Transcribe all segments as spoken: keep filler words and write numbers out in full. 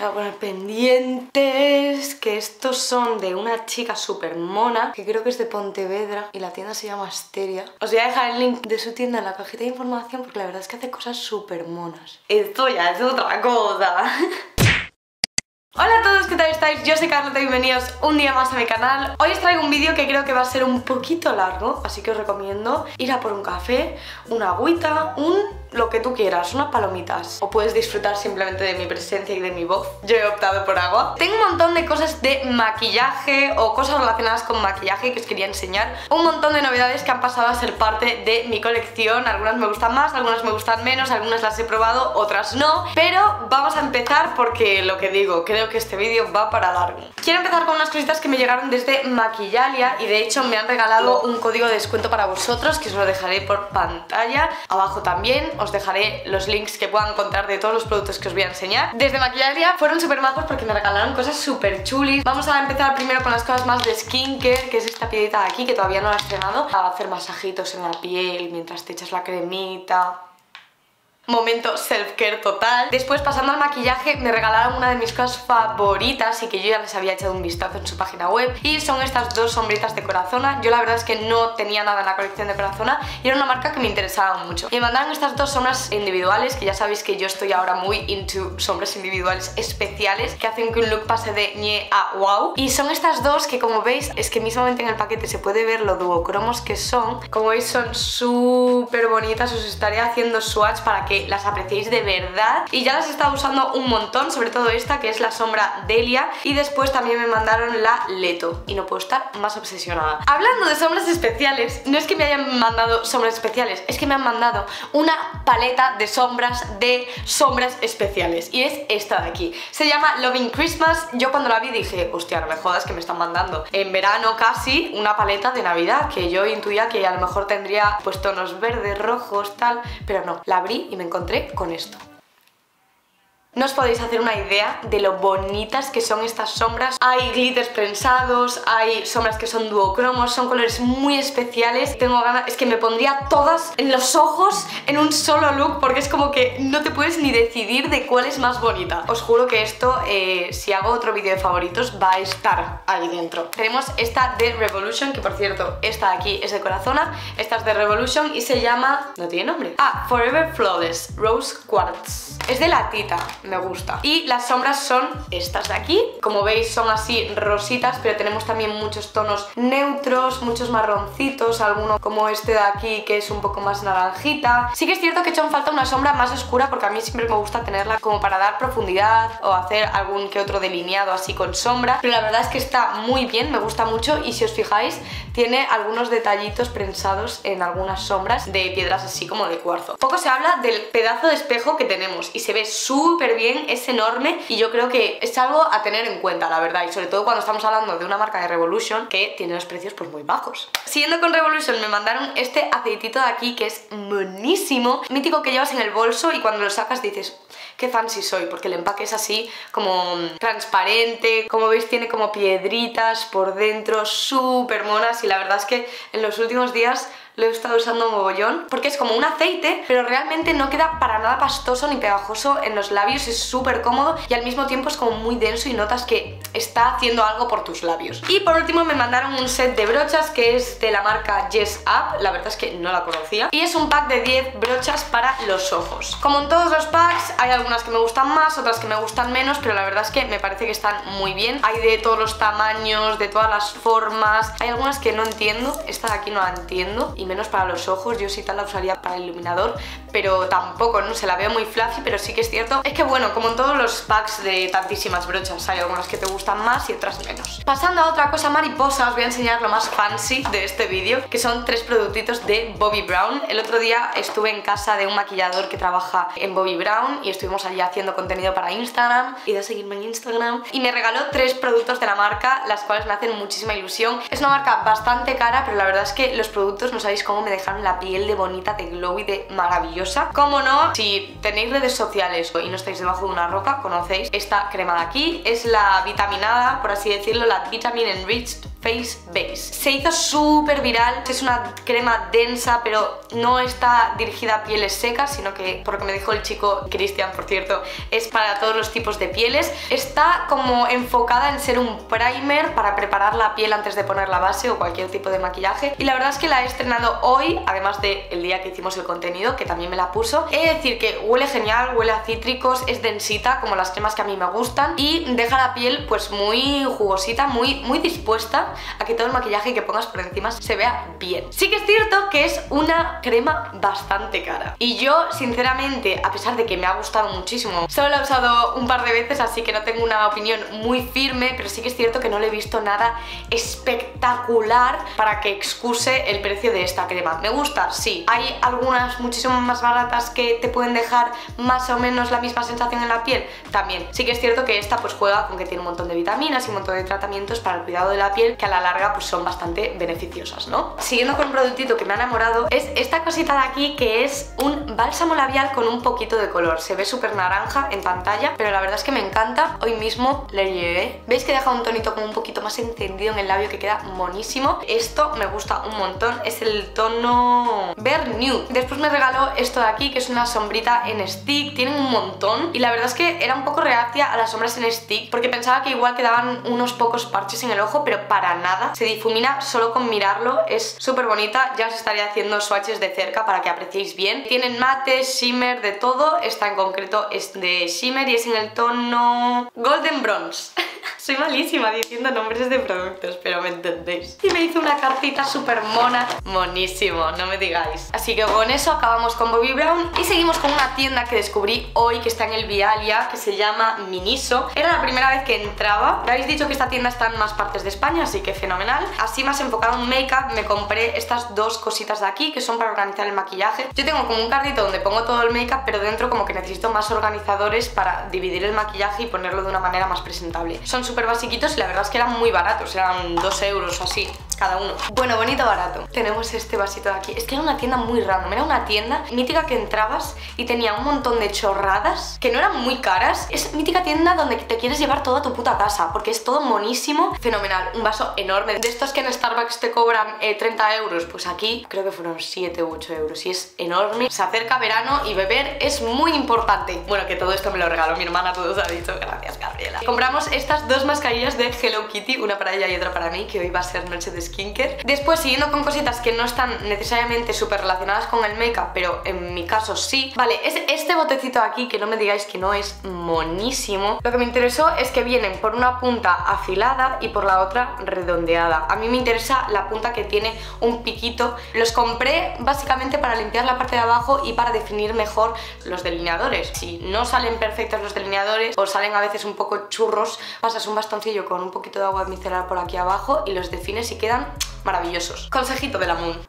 Ahora pendientes, que estos son de una chica súper mona, que creo que es de Pontevedra y la tienda se llama Asteria. Os voy a dejar el link de su tienda en la cajita de información porque la verdad es que hace cosas súper monas. Esto ya es otra cosa. Hola a todos, ¿qué tal estáis? Yo soy Carla, bienvenidos un día más a mi canal. Hoy os traigo un vídeo que creo que va a ser un poquito largo, así que os recomiendo ir a por un café, una agüita, un... lo que tú quieras, unas palomitas. O puedes disfrutar simplemente de mi presencia y de mi voz. Yo he optado por agua. Tengo un montón de cosas de maquillaje o cosas relacionadas con maquillaje que os quería enseñar. Un montón de novedades que han pasado a ser parte de mi colección. Algunas me gustan más, algunas me gustan menos, algunas las he probado, otras no. Pero vamos a empezar porque lo que digo, creo que este vídeo va para largo. Quiero empezar con unas cositas que me llegaron desde Maquillalia y de hecho me han regalado un código de descuento para vosotros que os lo dejaré por pantalla. Abajo también os dejaré los links que puedan encontrar de todos los productos que os voy a enseñar. Desde Maquillalia fueron súper majos porque me regalaron cosas súper chulis. Vamos a empezar primero con las cosas más de skincare, que es esta piedrita de aquí que todavía no la he estrenado. A hacer masajitos en la piel mientras te echas la cremita. Momento self-care total. Después, pasando al maquillaje, me regalaron una de mis cosas favoritas y que yo ya les había echado un vistazo en su página web, y son estas dos sombritas de Corazona. Yo la verdad es que no tenía nada en la colección de Corazona y era una marca que me interesaba mucho. Me mandaron estas dos sombras individuales, que ya sabéis que yo estoy ahora muy into sombras individuales especiales que hacen que un look pase de ñe a wow. Y son estas dos que, como veis, es que mismamente en el paquete se puede ver lo duocromos que son. Como veis, son súper bonitas. Os estaré haciendo swatch para que las apreciéis de verdad, y ya las he estado usando un montón, sobre todo esta que es la sombra Delia, y después también me mandaron la Leto, y no puedo estar más obsesionada. Hablando de sombras especiales, no es que me hayan mandado sombras especiales, es que me han mandado una paleta de sombras de sombras especiales, y es esta de aquí, se llama Loving Christmas. Yo cuando la vi dije, hostia, no me jodas que me están mandando en verano casi una paleta de Navidad, que yo intuía que a lo mejor tendría pues tonos verdes, rojos, tal, pero no, la abrí y me encontré con esto. No os podéis hacer una idea de lo bonitas que son estas sombras. Hay glitters prensados, hay sombras que son duocromos, son colores muy especiales. Tengo ganas, es que me pondría todas en los ojos en un solo look porque es como que no te puedes ni decidir de cuál es más bonita. Os juro que esto, eh, si hago otro vídeo de favoritos, va a estar ahí dentro. Tenemos esta de Revolution, que por cierto, esta de aquí es de Corazona, esta es de Revolution y se llama... no tiene nombre. Ah, Forever Flawless Rose Quartz. Es de latita. Me gusta. Y las sombras son estas de aquí. Como veis son así rositas, pero tenemos también muchos tonos neutros, muchos marroncitos, alguno como este de aquí que es un poco más naranjita. Sí que es cierto que he hecho en falta una sombra más oscura porque a mí siempre me gusta tenerla como para dar profundidad o hacer algún que otro delineado así con sombra, pero la verdad es que está muy bien, me gusta mucho, y si os fijáis tiene algunos detallitos prensados en algunas sombras de piedras así como de cuarzo. Poco se habla del pedazo de espejo que tenemos y se ve súper bien, es enorme y yo creo que es algo a tener en cuenta, la verdad, y sobre todo cuando estamos hablando de una marca de Revolution que tiene los precios pues muy bajos. Siguiendo con Revolution, me mandaron este aceitito de aquí que es monísimo, mítico, que llevas en el bolso y cuando lo sacas dices qué fancy soy, porque el empaque es así como transparente, como veis tiene como piedritas por dentro, súper monas, y la verdad es que en los últimos días lo he estado usando mogollón porque es como un aceite, pero realmente no queda para nada pastoso ni pegajoso en los labios, es súper cómodo y al mismo tiempo es como muy denso y notas que está haciendo algo por tus labios. Y por último me mandaron un set de brochas que es de la marca Jess Up, la verdad es que no la conocía, y es un pack de diez brochas para los ojos. Como en todos los packs hay algunas que me gustan más, otras que me gustan menos, pero la verdad es que me parece que están muy bien. Hay de todos los tamaños, de todas las formas, hay algunas que no entiendo, esta de aquí no la entiendo, y menos para los ojos, yo sí tal la usaría para el iluminador, pero tampoco, no se la veo muy fluffy, pero sí que es cierto, es que bueno, como en todos los packs de tantísimas brochas, hay algunas que te gustan más y otras menos. Pasando a otra cosa mariposa, os voy a enseñar lo más fancy de este vídeo, que son tres productitos de Bobbi Brown. El otro día estuve en casa de un maquillador que trabaja en Bobbi Brown y estuvimos allí haciendo contenido para Instagram, y de seguirme en Instagram, y me regaló tres productos de la marca, las cuales me hacen muchísima ilusión. Es una marca bastante cara, pero la verdad es que los productos nos han... cómo me dejaron la piel de bonita, de glowy, de maravillosa. Como no, si tenéis redes sociales y no estáis debajo de una roca, conocéis esta crema de aquí, es la vitaminada, por así decirlo, la Vitamin Enriched Face Base. Se hizo súper viral, es una crema densa, pero no está dirigida a pieles secas, sino que, por lo que me dijo el chico Cristian, por cierto, es para todos los tipos de pieles. Está como enfocada en ser un primer para preparar la piel antes de poner la base o cualquier tipo de maquillaje, y la verdad es que la he estrenado hoy, además del día que hicimos el contenido, que también me la puso. He de decir que huele genial, huele a cítricos, es densita, como las cremas que a mí me gustan, y deja la piel pues muy jugosita, muy, muy dispuesta a que todo el maquillaje que pongas por encima se vea bien. Sí que es cierto que es una crema bastante cara, y yo sinceramente, a pesar de que me ha gustado muchísimo, solo la he usado un par de veces, así que no tengo una opinión muy firme, pero sí que es cierto que no le he visto nada espectacular para que excuse el precio de esta crema. Me gusta, sí, hay algunas muchísimo más baratas que te pueden dejar más o menos la misma sensación en la piel, también. Sí que es cierto que esta pues juega con que tiene un montón de vitaminas y un montón de tratamientos para el cuidado de la piel, que a la larga pues son bastante beneficiosas, ¿no? Siguiendo con un productito que me ha enamorado, es esta cosita de aquí, que es un bálsamo labial con un poquito de color. Se ve súper naranja en pantalla, pero la verdad es que me encanta. Hoy mismo le llevé. ¿Veis que deja un tonito como un poquito más encendido en el labio, que queda monísimo? Esto me gusta un montón, es el tono Bare Nude. Después me regaló esto de aquí, que es una sombrita en stick, tienen un montón, y la verdad es que era un poco reacia a las sombras en stick, porque pensaba que igual quedaban unos pocos parches en el ojo, pero para nada, se difumina solo con mirarlo, es súper bonita. Ya os estaré haciendo swatches de cerca para que apreciéis bien. Tienen mate, shimmer, de todo. Esta en concreto es de shimmer y es en el tono Golden Bronze. Soy malísima diciendo nombres de productos, pero me entendéis. Y me hizo una cartita súper mona. Monísimo, no me digáis. Así que con eso acabamos con Bobbi Brown y seguimos con una tienda que descubrí hoy, que está en el Vialia, que se llama Miniso. Era la primera vez que entraba. Me habéis dicho que esta tienda está en más partes de España, así que fenomenal. Así más enfocado en make-up, me compré estas dos cositas de aquí, que son para organizar el maquillaje. Yo tengo como un carrito donde pongo todo el make-up, pero dentro como que necesito más organizadores para dividir el maquillaje y ponerlo de una manera más presentable. Son súper basiquitos y la verdad es que eran muy baratos, eran dos euros o así cada uno. Bueno, bonito barato. Tenemos este vasito de aquí. Es que era una tienda muy random, era una tienda mítica que entrabas y tenía un montón de chorradas que no eran muy caras. Es mítica tienda donde te quieres llevar toda tu puta casa, porque es todo monísimo, fenomenal. Un vaso enorme, de estos que en Starbucks te cobran eh, treinta euros, pues aquí creo que fueron siete u ocho euros y es enorme. Se acerca verano y beber es muy importante. Bueno, que todo esto me lo regaló mi hermana, todos ha dicho, gracias Gabriela. Compramos estas dos mascarillas de Hello Kitty, una para ella y otra para mí, que hoy va a ser noche de skincare. Después, siguiendo con cositas que no están necesariamente súper relacionadas con el make-up, pero en mi caso sí. Vale, es este botecito de aquí, que no me digáis que no es monísimo. Lo que me interesó es que vienen por una punta afilada y por la otra redondeada. A mí me interesa la punta que tiene un piquito. Los compré básicamente para limpiar la parte de abajo y para definir mejor los delineadores. Si no salen perfectos los delineadores o salen a veces un poco churros, pasas un bastoncillo con un poquito de agua micelar por aquí abajo y los defines y quedan maravillosos. Consejito de la Moon.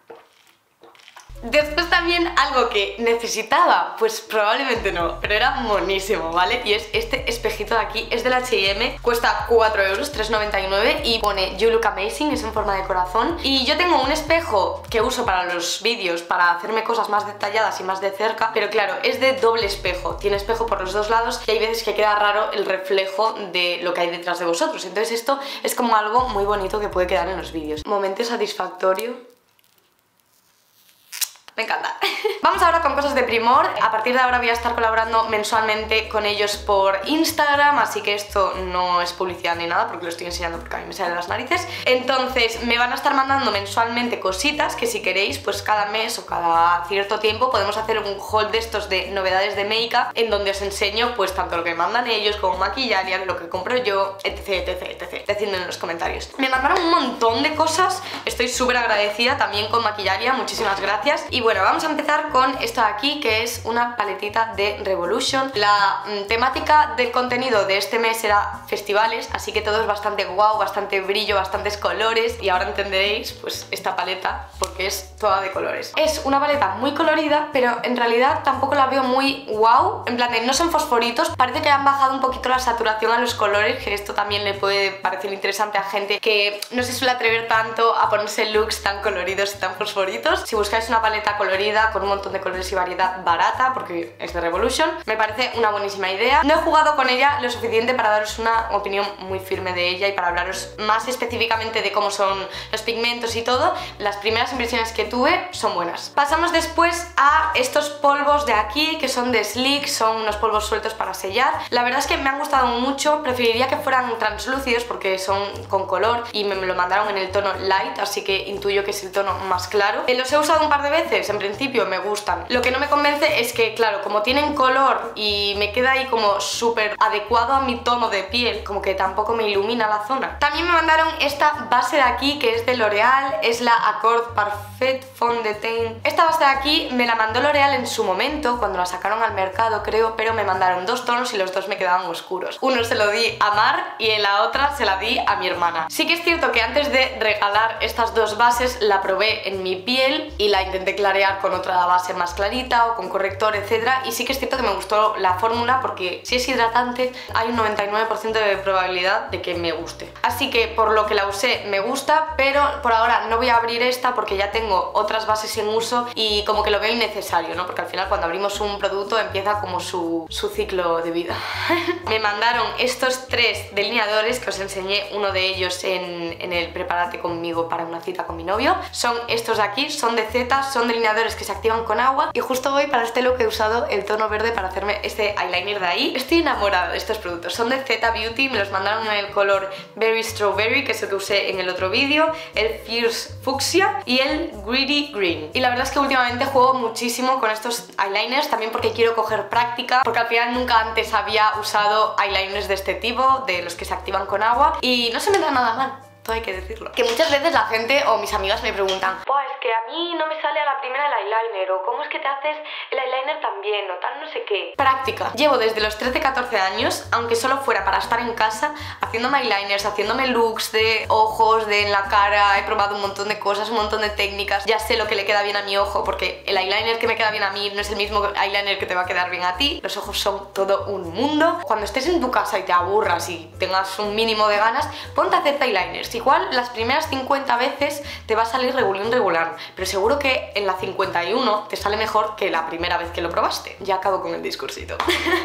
Después también algo que necesitaba, pues probablemente no, pero era monísimo, ¿vale? Y es este espejito de aquí, es del H and M, cuesta cuatro euros, tres noventa y nueve, y pone You Look Amazing, es en forma de corazón. Y yo tengo un espejo que uso para los vídeos, para hacerme cosas más detalladas y más de cerca, pero claro, es de doble espejo, tiene espejo por los dos lados y hay veces que queda raro el reflejo de lo que hay detrás de vosotros, entonces esto es como algo muy bonito que puede quedar en los vídeos. Momento satisfactorio. Me encanta. Vamos ahora con cosas de Primor. A partir de ahora voy a estar colaborando mensualmente con ellos por Instagram, así que esto no es publicidad ni nada, porque lo estoy enseñando porque a mí me salen las narices. Entonces me van a estar mandando mensualmente cositas que, si queréis, pues cada mes o cada cierto tiempo podemos hacer un haul de estos de novedades de make-up, en donde os enseño pues tanto lo que mandan ellos como Maquillalia, lo que compro yo, etc, etc, etc. Decidme en los comentarios. Me mandaron un montón de cosas, estoy súper agradecida también con Maquillalia, muchísimas gracias. Y bueno, vamos a empezar con esta de aquí, que es una paletita de Revolution. La mm, temática del contenido de este mes era festivales, así que todo es bastante guau, bastante brillo, bastantes colores, y ahora entenderéis pues esta paleta, porque es toda de colores. Es una paleta muy colorida, pero en realidad tampoco la veo muy guau, en plan de no son fosforitos, parece que han bajado un poquito la saturación a los colores, que esto también le puede parecer interesante a gente que no se suele atrever tanto a ponerse looks tan coloridos y tan fosforitos. Si buscáis una paleta ligera, colorida, con un montón de colores y variedad, barata, porque es de Revolution. Me parece una buenísima idea. No he jugado con ella lo suficiente para daros una opinión muy firme de ella y para hablaros más específicamente de cómo son los pigmentos y todo. Las primeras impresiones que tuve son buenas. Pasamos después a estos polvos de aquí, que son de Sleek, son unos polvos sueltos para sellar. La verdad es que me han gustado mucho, preferiría que fueran translúcidos porque son con color y me lo mandaron en el tono light, así que intuyo que es el tono más claro. Los he usado un par de veces, en principio me gustan. Lo que no me convence es que, claro, como tienen color y me queda ahí como súper adecuado a mi tono de piel, como que tampoco me ilumina la zona. También me mandaron esta base de aquí, que es de L'Oreal, es la Accord Parfait Fond de Teint. Esta base de aquí me la mandó L'Oreal en su momento, cuando la sacaron al mercado creo, pero me mandaron dos tonos y los dos me quedaban oscuros. Uno se lo di a Marc y en la otra se la di a mi hermana. Sí que es cierto que antes de regalar estas dos bases la probé en mi piel y la intenté clarear con otra base más clarita o con corrector, etcétera. Y sí que es cierto que me gustó la fórmula porque si es hidratante hay un noventa y nueve por ciento de probabilidad de que me guste. Así que por lo que la usé me gusta, pero por ahora no voy a abrir esta porque ya tengo otras bases en uso y como que lo veo innecesario, ¿no? Porque al final cuando abrimos un producto empieza como su, su ciclo de vida. Me mandaron estos tres delineadores que os enseñé uno de ellos en, en el prepárate conmigo para una cita con mi novio. Son estos de aquí, son de Zeta, son delineadores que se activan con agua y justo hoy para este look he usado el tono verde para hacerme este eyeliner de ahí. Estoy enamorada de estos productos, son de Zeta Beauty, me los mandaron en el color Berry Strawberry, que es el que usé en el otro vídeo, el Fierce Fuchsia y el Greedy Green. Y la verdad es que últimamente juego muchísimo con estos eyeliners, también porque quiero coger práctica, porque al final nunca antes había usado eyeliners de este tipo, de los que se activan con agua, y no se me da nada mal. Todo hay que decirlo. Que muchas veces la gente o mis amigas me preguntan, pues que a mí no me sale a la primera el eyeliner, o cómo es que te haces el eyeliner también, o tal no sé qué. Práctica. Llevo desde los trece catorce años, aunque solo fuera para estar en casa, haciéndome eyeliners, haciéndome looks de ojos, de en la cara, he probado un montón de cosas, un montón de técnicas, ya sé lo que le queda bien a mi ojo, porque el eyeliner que me queda bien a mí no es el mismo eyeliner que te va a quedar bien a ti. Los ojos son todo un mundo. Cuando estés en tu casa y te aburras y tengas un mínimo de ganas, ponte a hacer eyeliners. Igual las primeras cincuenta veces te va a salir regulín regular, pero seguro que en la cincuenta y uno te sale mejor que la primera vez que lo probaste. Ya acabo con el discursito.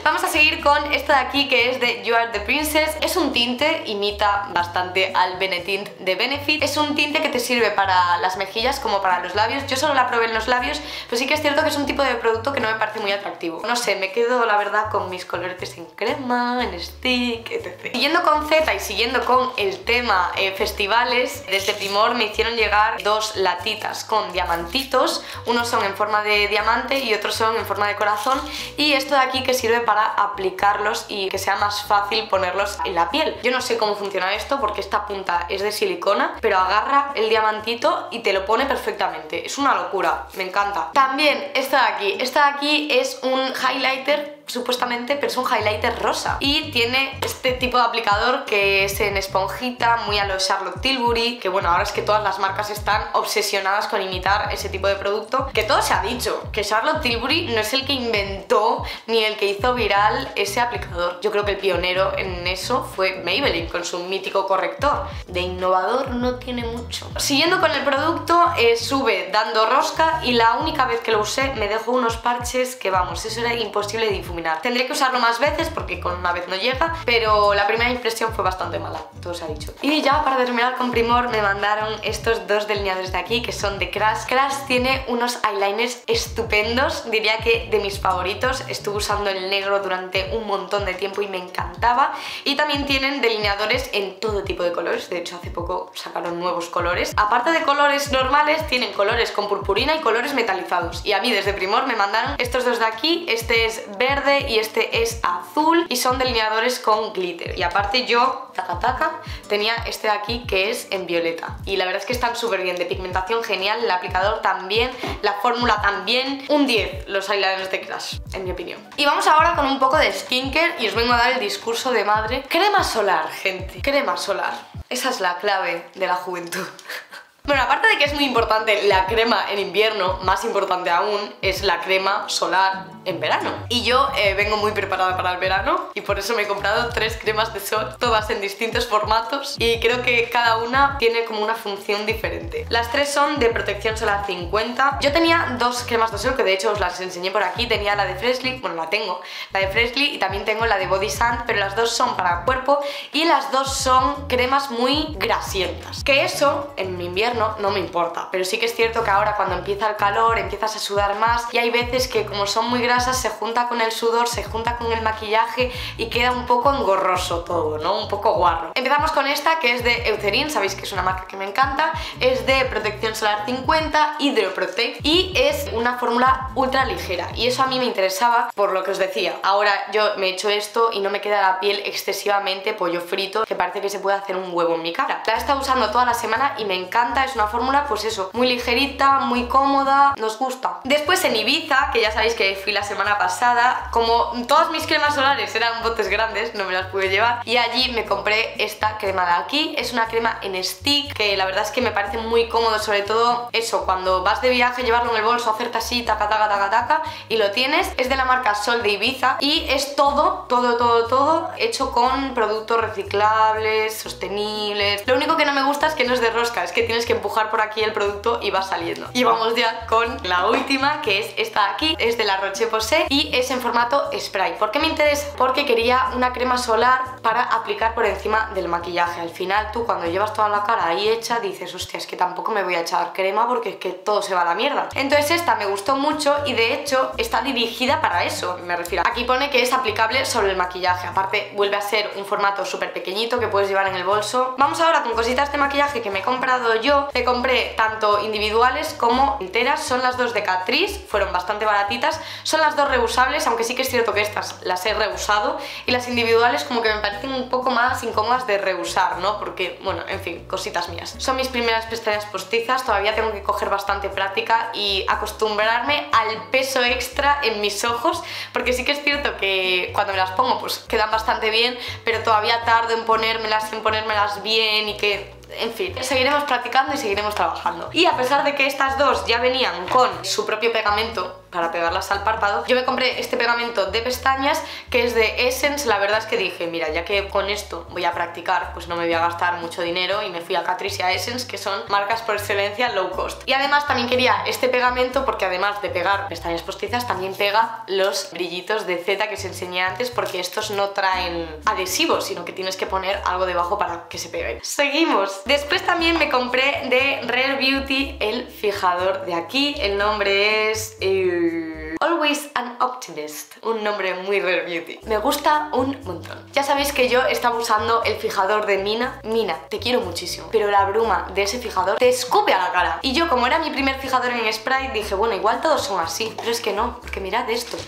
Vamos a seguir con esta de aquí que es de You Are The Princess. Es un tinte, imita bastante al Benetint de Benefit. Es un tinte que te sirve para las mejillas como para los labios. Yo solo la probé en los labios, pero sí que es cierto que es un tipo de producto que no me parece muy atractivo. No sé, me quedo la verdad con mis coloretes en crema, en stick, etcétera. Siguiendo con Z y siguiendo con el tema eh, festivales, desde Primor me hicieron llegar dos latitas con diamantitos, unos son en forma de diamante y otros son en forma de corazón, y esto de aquí que sirve para aplicarlos y que sea más fácil ponerlos en la piel. Yo no sé cómo funciona esto porque esta punta es de silicona, pero agarra el diamantito y te lo pone perfectamente, es una locura, me encanta. También esta de aquí, esta de aquí es un highlighter supuestamente, pero es un highlighter rosa y tiene este tipo de aplicador que es en esponjita, muy a lo Charlotte Tilbury, que bueno, ahora es que todas las marcas están obsesionadas con imitar ese tipo de producto, que todo se ha dicho, que Charlotte Tilbury no es el que inventó ni el que hizo viral ese aplicador. Yo creo que el pionero en eso fue Maybelline con su mítico corrector. De innovador no tiene mucho. Siguiendo con el producto, eh, sube dando rosca y la única vez que lo usé me dejó unos parches que vamos, eso era imposible de difuminar. Tendré que usarlo más veces porque con una vez no llega, pero la primera impresión fue bastante mala, todo se ha dicho. Y ya para terminar con Primor me mandaron estos dos delineadores de aquí que son de Crash. Crash tiene unos eyeliners estupendos, diría que de mis favoritos. Estuve usando el negro durante un montón de tiempo y me encantaba. Y también tienen delineadores en todo tipo de colores, de hecho hace poco sacaron nuevos colores. Aparte de colores normales, tienen colores con purpurina y colores metalizados. Y a mí desde Primor me mandaron estos dos de aquí, este es verde y este es azul y son delineadores con glitter. Y aparte yo, taca taca, tenía este de aquí que es en violeta. Y la verdad es que están súper bien, de pigmentación genial, el aplicador también, la fórmula también. Un diez los eyeliners de Crash, en mi opinión. Y vamos ahora con un poco de skincare y os vengo a dar el discurso de madre. Crema solar, gente, crema solar. Esa es la clave de la juventud. Bueno, aparte de que es muy importante la crema en invierno, más importante aún es la crema solar en verano. Y yo eh, vengo muy preparada para el verano y por eso me he comprado tres cremas de sol, todas en distintos formatos, y creo que cada una tiene como una función diferente. Las tres son de protección solar cincuenta. Yo tenía dos cremas de sol, que de hecho os las enseñé por aquí. Tenía la de Freshly, bueno, la tengo, la de Freshly, y también tengo la de Body Sand, pero las dos son para cuerpo y las dos son cremas muy grasientas. Que eso, en invierno, no me importa, pero sí que es cierto que ahora cuando empieza el calor empiezas a sudar más y hay veces que como son muy grasas se junta con el sudor, se junta con el maquillaje y queda un poco engorroso todo, ¿no? Un poco guarro. Empezamos con esta, que es de Eucerin, sabéis que es una marca que me encanta, es de protección solar cincuenta, Hydroprotect, y es una fórmula ultra ligera, y eso a mí me interesaba por lo que os decía. Ahora yo me echo esto y no me queda la piel excesivamente pollo frito, que parece que se puede hacer un huevo en mi cara. La he estado usando toda la semana y me encanta, es una fórmula, pues eso, muy ligerita, muy cómoda, nos gusta. Después en Ibiza, que ya sabéis que fui la semana pasada, como todas mis cremas solares eran botes grandes, no me las pude llevar, y allí me compré esta crema de aquí, es una crema en stick, que la verdad es que me parece muy cómodo, sobre todo eso, cuando vas de viaje, llevarlo en el bolso, hacerte así, taca, taca, taca, taca, y lo tienes. Es de la marca Sol de Ibiza, y es todo, todo, todo, todo hecho con productos reciclables, sostenibles. Lo único que no me gusta es que no es de rosca, es que tienes que empujar por aquí el producto y va saliendo. Y vamos ya con la última, que es esta de aquí, es de la Roche-Posay y es en formato spray. ¿Por qué me interesa? Porque quería una crema solar para aplicar por encima del maquillaje. Al final tú cuando llevas toda la cara ahí hecha dices, hostia, es que tampoco me voy a echar crema porque es que todo se va a la mierda. Entonces esta me gustó mucho y de hecho está dirigida para eso, me refiero. Aquí pone que es aplicable sobre el maquillaje, aparte vuelve a ser un formato súper pequeñito que puedes llevar en el bolso. Vamos ahora con cositas de maquillaje que me he comprado yo. Me compré tanto individuales como enteras, son las dos de Catrice, fueron bastante baratitas, son las dos reusables, aunque sí que es cierto que estas las he reusado y las individuales como que me parecen un poco más incómodas de reusar, ¿no? Porque, bueno, en fin, cositas mías. Son mis primeras pestañas postizas, todavía tengo que coger bastante práctica y acostumbrarme al peso extra en mis ojos, porque sí que es cierto que cuando me las pongo pues quedan bastante bien, pero todavía tardo en ponérmelas, en ponérmelas bien y que... En fin, seguiremos practicando y seguiremos trabajando. Y a pesar de que estas dos ya venían con su propio pegamento para pegarlas al párpado, yo me compré este pegamento de pestañas que es de Essence. La verdad es que dije, mira, ya que con esto voy a practicar, pues no me voy a gastar mucho dinero, y me fui a Catrice y a Essence, que son marcas por excelencia low cost. Y además también quería este pegamento porque además de pegar pestañas postizas también pega los brillitos de Zeta que os enseñé antes, porque estos no traen adhesivos, sino que tienes que poner algo debajo para que se peguen. Seguimos. Después también me compré de Rare Beauty el fijador de aquí. El nombre es... Eh... Always an Optimist, un nombre muy Rare Beauty. Me gusta un montón. Ya sabéis que yo estaba usando el fijador de Mina. Mina, te quiero muchísimo, pero la bruma de ese fijador te escupe a la cara. Y yo, como era mi primer fijador en spray, dije, bueno, igual todos son así. Pero es que no, porque mirad esto.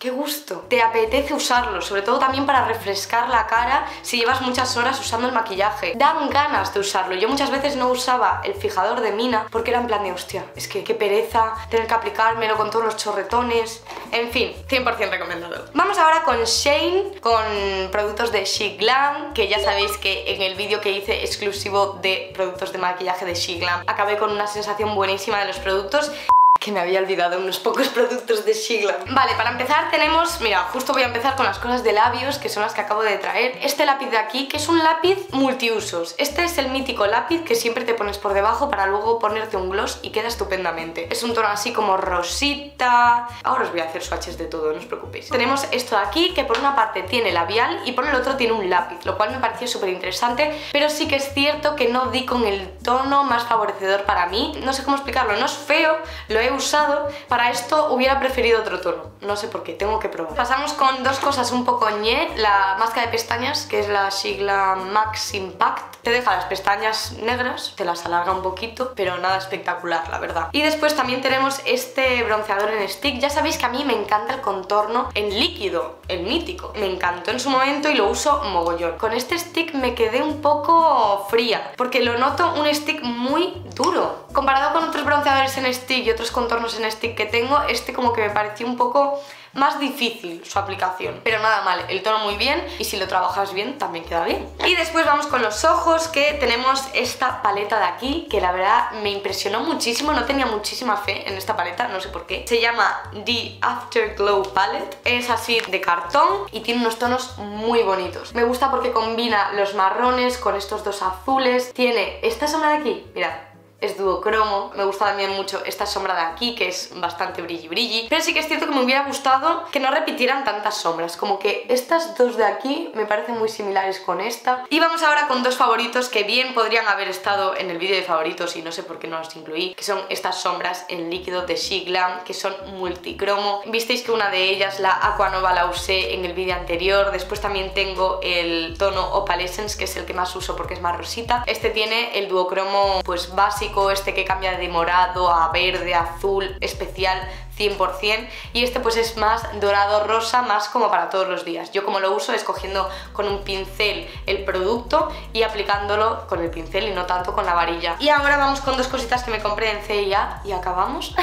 ¡Qué gusto! Te apetece usarlo, sobre todo también para refrescar la cara si llevas muchas horas usando el maquillaje. Dan ganas de usarlo. Yo muchas veces no usaba el fijador de Mina porque era en plan de, hostia, es que qué pereza tener que aplicármelo con todos los chorretones. En fin, cien por cien recomendado. Vamos ahora con Shane, con productos de SHEGLAM, que ya sabéis que en el vídeo que hice exclusivo de productos de maquillaje de SHEGLAM acabé con una sensación buenísima de los productos, que me había olvidado unos pocos productos de SHEGLAM. Vale, para empezar tenemos... Mira, justo voy a empezar con las cosas de labios, que son las que acabo de traer. Este lápiz de aquí, que es un lápiz multiusos. Este es el mítico lápiz que siempre te pones por debajo para luego ponerte un gloss y queda estupendamente. Es un tono así como rosita... Ahora os voy a hacer swatches de todo, no os preocupéis. Tenemos esto de aquí, que por una parte tiene labial y por el otro tiene un lápiz, lo cual me pareció súper interesante, pero sí que es cierto que no di con el tono más favorecedor para mí. No sé cómo explicarlo, no es feo, lo he usado, para esto hubiera preferido otro tono, no sé por qué, tengo que probar. Pasamos con dos cosas un poco ñe, la máscara de pestañas, que es la SHEGLAM Max Impact, te deja las pestañas negras, te las alarga un poquito, pero nada espectacular, la verdad. Y después también tenemos este bronceador en stick. Ya sabéis que a mí me encanta el contorno en líquido, el mítico, me encantó en su momento y lo uso mogollón. Con este stick me quedé un poco fría, porque lo noto un stick muy duro, comparado con otros bronceadores en stick y otros contornos en stick que tengo. Este como que me pareció un poco más difícil su aplicación, pero nada mal, el tono muy bien, y si lo trabajas bien también queda bien. Y después vamos con los ojos, que tenemos esta paleta de aquí, que la verdad me impresionó muchísimo, no tenía muchísima fe en esta paleta, no sé por qué. Se llama The Afterglow Palette, es así de cartón y tiene unos tonos muy bonitos. Me gusta porque combina los marrones con estos dos azules, tiene esta sombra de aquí, mirad, es duocromo. Me gusta también mucho esta sombra de aquí, que es bastante brilli brilli, pero sí que es cierto que me hubiera gustado que no repitieran tantas sombras, como que estas dos de aquí me parecen muy similares con esta. Y vamos ahora con dos favoritos que bien podrían haber estado en el vídeo de favoritos y no sé por qué no los incluí, que son estas sombras en líquido de SHEGLAM, que son multicromo. Visteis que una de ellas, la Aquanova, la usé en el vídeo anterior. Después también tengo el tono Opal Essence, que es el que más uso porque es más rosita. Este tiene el duocromo pues básico, este que cambia de morado a verde, azul, especial cien por cien, y este pues es más dorado rosa, más como para todos los días. Yo como lo uso es cogiendo con un pincel el producto y aplicándolo con el pincel y no tanto con la varilla. Y ahora vamos con dos cositas que me compré en C y A y acabamos,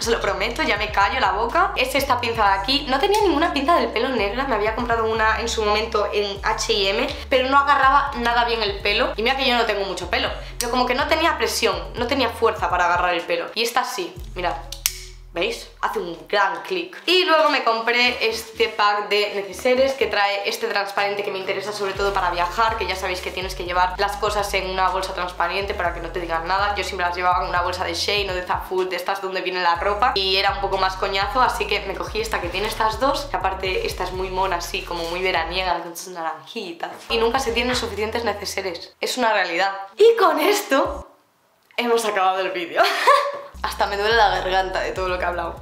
os lo prometo, ya me callo la boca. Es esta pinza de aquí, no tenía ninguna pinza del pelo negra, me había comprado una en su momento en H y M, pero no agarraba nada bien el pelo, y mira que yo no tengo mucho pelo, pero como que no tenía presión, no tenía fuerza para agarrar el pelo, y esta sí, mirad. ¿Veis? Hace un gran clic. Y luego me compré este pack de neceseres que trae este transparente que me interesa sobre todo para viajar, que ya sabéis que tienes que llevar las cosas en una bolsa transparente para que no te digan nada. Yo siempre las llevaba en una bolsa de Shein o de Zaful, de estas donde viene la ropa, y era un poco más coñazo, así que me cogí esta que tiene estas dos, que aparte esta es muy mona, así como muy veraniega, con sus naranjitas, y nunca se tienen suficientes neceseres, es una realidad. Y con esto hemos acabado el vídeo. Hasta me duele la garganta de todo lo que he hablado.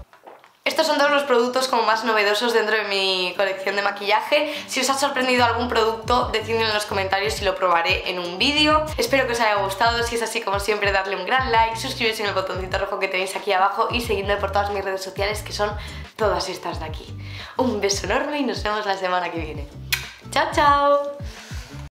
Estos son todos los productos como más novedosos dentro de mi colección de maquillaje. Si os ha sorprendido algún producto, decidme en los comentarios y lo probaré en un vídeo. Espero que os haya gustado, si es así como siempre dadle un gran like, suscribiros en el botoncito rojo que tenéis aquí abajo y seguidme por todas mis redes sociales, que son todas estas de aquí. Un beso enorme y nos vemos la semana que viene. ¡Chao, chao!